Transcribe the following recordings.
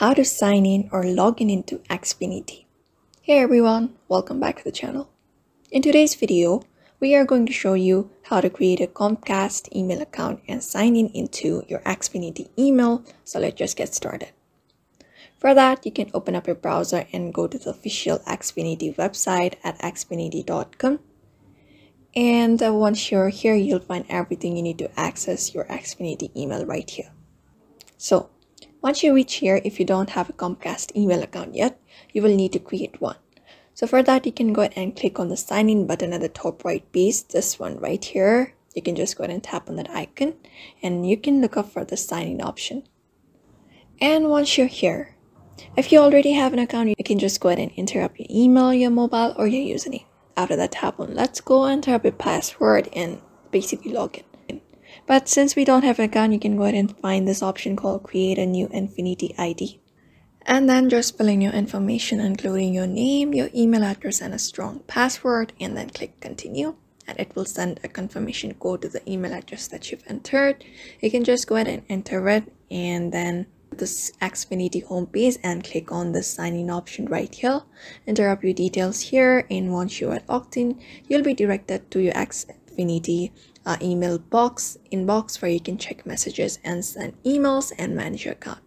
how to sign in or log in into Xfinity. Hey everyone, welcome back to the channel. In today's video, we are going to show you how to create a Comcast email account and sign in into your Xfinity email. So let's just get started. For that, you can open up your browser and go to the official Xfinity website at xfinity.com. And once you're here, you'll find everything you need to access your Xfinity email right here. So once you reach here, if you don't have a Comcast email account yet, you will need to create one. So for that, you can go ahead and click on the sign in button at the top right piece, this one right here. You can just go ahead and tap on that icon and you can look up for the sign in option. And once you're here, if you already have an account, you can just go ahead and enter up your email, your mobile, or your username. After that, tap on let's go, enter up your password and basically log in. But since we don't have an account, you can go ahead and find this option called create a new Xfinity ID. And then just fill in your information, including your name, your email address, and a strong password, and then click continue. And it will send a confirmation code to the email address that you've entered. You can just go ahead and enter it and then this Xfinity homepage and click on the sign in option right here. Enter up your details here, and once you are logged in, you'll be directed to your Xfinity email inbox where you can check messages and send emails and manage your account.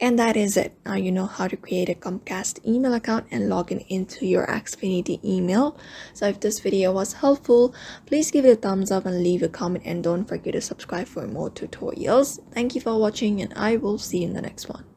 And that is it. Now you know how to create a Comcast email account and log in into your Xfinity email. So if this video was helpful, please give it a thumbs up and leave a comment, and don't forget to subscribe for more tutorials. Thank you for watching, and I will see you in the next one.